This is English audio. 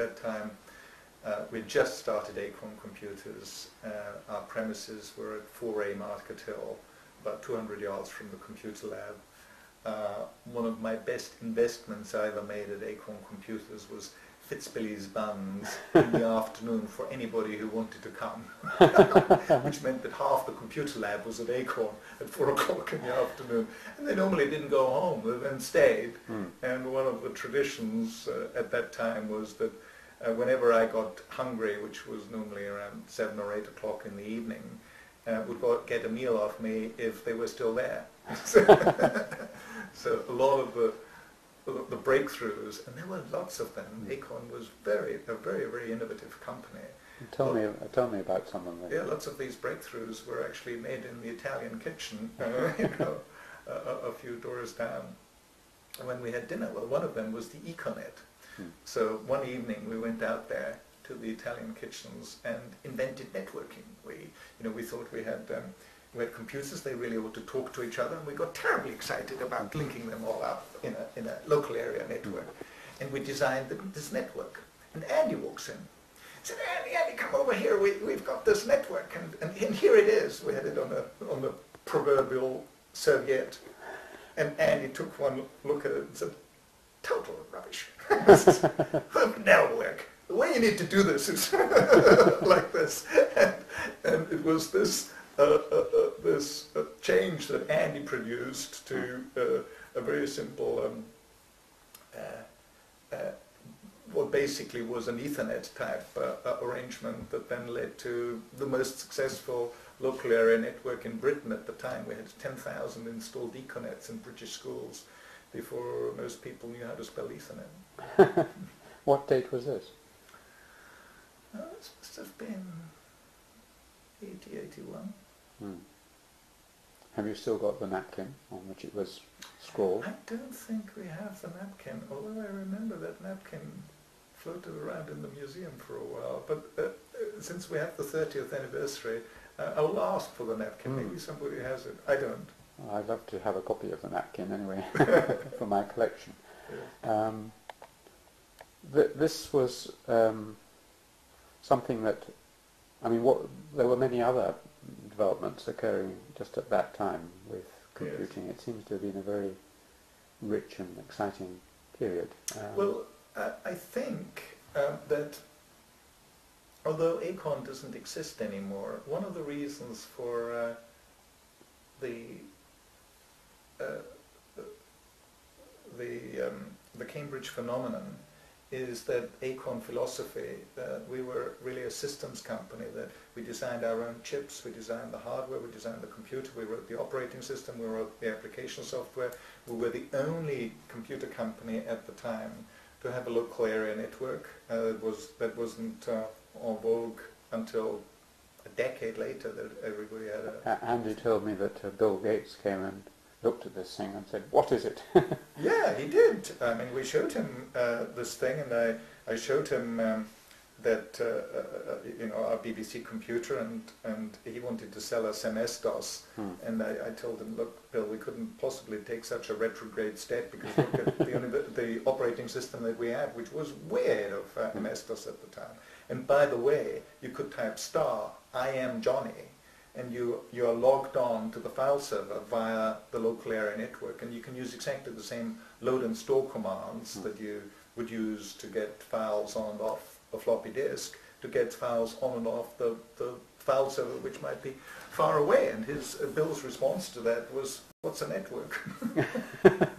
that time we just started Acorn Computers. Our premises were at 4A Market Hill, about 200 yards from the computer lab. One of my best investments I ever made at Acorn Computers was Fitzbilly's buns in the afternoon for anybody who wanted to come, which meant that half the computer lab was at Acorn at 4 o'clock in the afternoon, and they normally didn't go home and stayed. And one of the traditions at that time was that whenever I got hungry, which was normally around 7 or 8 o'clock in the evening, would get a meal off me if they were still there. So a lot of the breakthroughs, and there were lots of them. Acorn was a very, very innovative company. Tell me about some of them. Yeah, lots of these breakthroughs were actually made in the Italian kitchen, a few doors down. And when we had dinner, well, one of them was the Econet. So one evening we went out there to the Italian kitchens and invented networking. We thought we had computers, they really ought to talk to each other, and we got terribly excited about linking them all up in a local area network. And we designed this network. And Andy walks in. He said, Andy, come over here, we've got this network, and here it is. We had it on the proverbial serviette. And Andy took one look at it and said, total rubbish. That'll work. The way you need to do this is like this. And it was this change that Andy produced to a very simple, what basically was an Ethernet type arrangement that then led to the most successful local area network in Britain at the time. We had 10,000 installed Econets in British schools before most people knew how to spell Ethernet. What date was this? This must have been 81. Have you still got the napkin on which it was scrawled? I don't think we have the napkin, although I remember that napkin floated around in the museum for a while. But since we have the 30th anniversary, I'll ask for the napkin. Maybe somebody has it. I don't. Well, I'd love to have a copy of the napkin anyway for my collection. Yeah. This was something that, there were many other developments occurring just at that time with computing. Yes. It seems to have been a very rich and exciting period. I think that although Acorn doesn't exist anymore, one of the reasons for the Cambridge phenomenon is that Acorn philosophy, we were really a systems company, that we designed our own chips, we designed the hardware, we designed the computer, we wrote the operating system, we wrote the application software. We were the only computer company at the time to have a local area network. That wasn't en vogue until a decade later, that everybody had a... Andy told me that Bill Gates came and looked at this thing and said, what is it? Yeah, he did. We showed him this thing, and I showed him that, our BBC computer, and he wanted to sell us MS-DOS. And I told him, look, Bill, we couldn't possibly take such a retrograde step, because look at the operating system that we have, which was way ahead of MS-DOS at the time. And by the way, you could type star, I am Johnny, and you are logged on to the file server via the local area network, and you can use exactly the same load and store commands that you would use to get files on and off a floppy disk, to get files on and off the file server, which might be far away. And Bill's response to that was, what's a network?